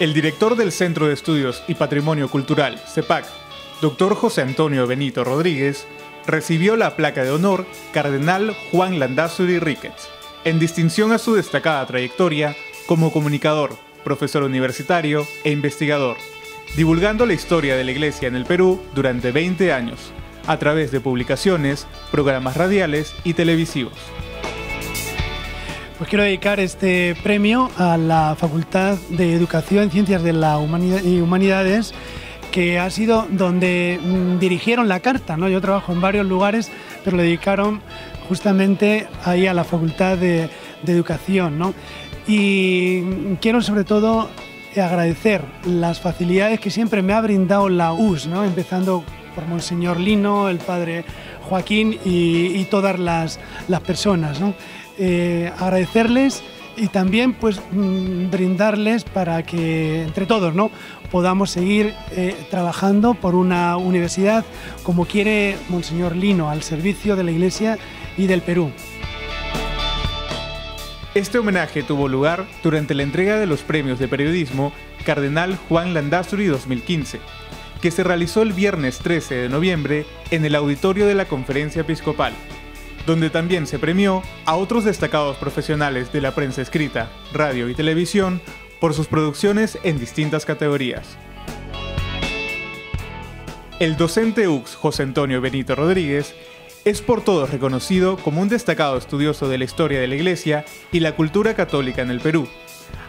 El director del Centro de Estudios y Patrimonio Cultural, CEPAC, Dr. José Antonio Benito Rodríguez, recibió la Placa de Honor Cardenal Juan Landázuri Ricketts, en distinción a su destacada trayectoria como comunicador, profesor universitario e investigador, divulgando la historia de la Iglesia en el Perú durante 20 años, a través de publicaciones, programas radiales y televisivos. Pues quiero dedicar este premio a la Facultad de Educación, Ciencias de la Humanidad y Humanidades, que ha sido donde dirigieron la carta, ¿no? Yo trabajo en varios lugares, pero le dedicaron justamente ahí a la Facultad de Educación, ¿no? Y quiero sobre todo agradecer las facilidades que siempre me ha brindado la UCSS, ¿no? Empezando por Monseñor Lino, el Padre Joaquín y todas las personas, ¿no? Agradecerles y también pues brindarles para que entre todos, ¿no?, podamos seguir trabajando por una universidad como quiere Monseñor Lino, al servicio de la Iglesia y del Perú. Este homenaje tuvo lugar durante la entrega de los Premios de Periodismo Cardenal Juan Landázuri 2015, que se realizó el viernes 13 de noviembre en el auditorio de la Conferencia Episcopal, donde también se premió a otros destacados profesionales de la prensa escrita, radio y televisión por sus producciones en distintas categorías. El docente UCSS José Antonio Benito Rodríguez es por todos reconocido como un destacado estudioso de la historia de la Iglesia y la cultura católica en el Perú,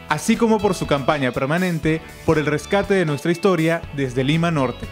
así como por su campaña permanente por el rescate de nuestra historia desde Lima Norte.